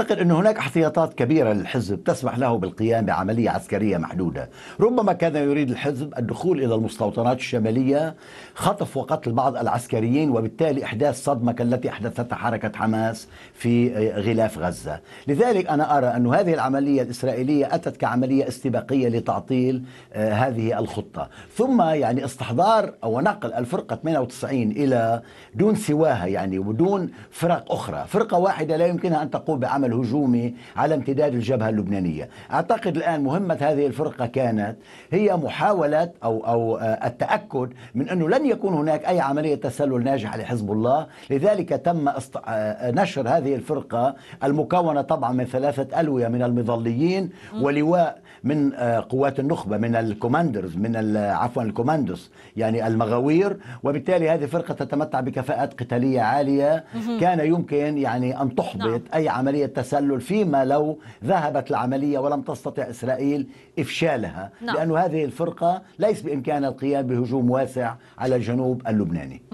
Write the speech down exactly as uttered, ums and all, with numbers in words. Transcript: أعتقد أن هناك احتياطات كبيرة للحزب تسمح له بالقيام بعملية عسكرية محدودة. ربما كان يريد الحزب الدخول إلى المستوطنات الشمالية، خطف وقتل بعض العسكريين، وبالتالي إحداث صدمة كالتي أحدثتها حركة حماس في غلاف غزة. لذلك أنا أرى أن هذه العملية الإسرائيلية أتت كعملية استباقية لتعطيل هذه الخطة، ثم يعني استحضار أو نقل الفرقة ثمانية وتسعين إلى دون سواها، يعني ودون فرق أخرى. فرقة واحدة لا يمكنها أن تقوم بعمل هجومي على امتداد الجبهة اللبنانية. أعتقد الآن مهمة هذه الفرقة كانت هي محاولة أو أو التأكد من أنه لن يكون هناك أي عملية تسلل ناجحة لحزب الله. لذلك تم نشر هذه الفرقة المكونة طبعا من ثلاثة ألوية من المظليين ولواء من قوات النخبة، من الكوماندرز، من عفوا الكوماندوس يعني المغاوير. وبالتالي هذه الفرقة تتمتع بكفاءات قتالية عالية، كان يمكن يعني أن تحبط أي عملية تسلل فيما لو ذهبت العملية ولم تستطع إسرائيل إفشالها، لأن هذه الفرقة ليس بإمكانها القيام بهجوم واسع على الجنوب اللبناني.